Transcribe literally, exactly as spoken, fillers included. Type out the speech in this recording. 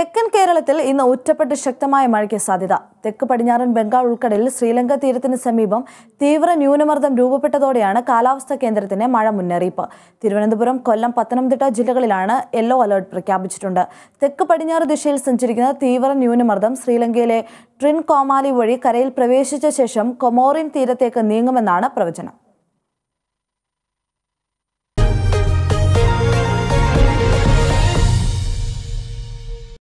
തെക്കൻ കേരളത്തിൽ ഇന്ന് ഉറ്റപ്പെട്ട ശക്തമായ മഴയ്ക്ക് സാധ്യത. തെക്ക് പടിഞ്ഞാറൻ ബംഗാൾ ഉൾക്കടലിൽ ശ്രീലങ്ക തീരത്തിന് സമീപം തീവ്ര ന്യൂനമർദ്ദം രൂപപ്പെട്ടതോടെയാണ് കാലാവസ്ഥാ കേന്ദ്രത്തിന്റെ മഴ മുന്നറിയിപ്പ്. തിരുവനന്തപുരം, കൊല്ലം, പത്തനംതിട്ട ജില്ലകളിലാണ് യെല്ലോ അലേർട്ട് പ്രഖ്യാപിച്ചിട്ടുണ്ട്. തെക്ക് പടിഞ്ഞാറ് ദിശയിൽ സഞ്ചരിക്കുന്ന തീവ്ര ന്യൂനമർദ്ദം ശ്രീലങ്കയിലെ ട്രിൻകോമാലി വഴി കരയിൽ പ്രവേശിച്ച ശേഷം കൊമോറിൻ തീരത്തേക്ക് നീങ്ങുമെന്നാണ് പ്രവചനം.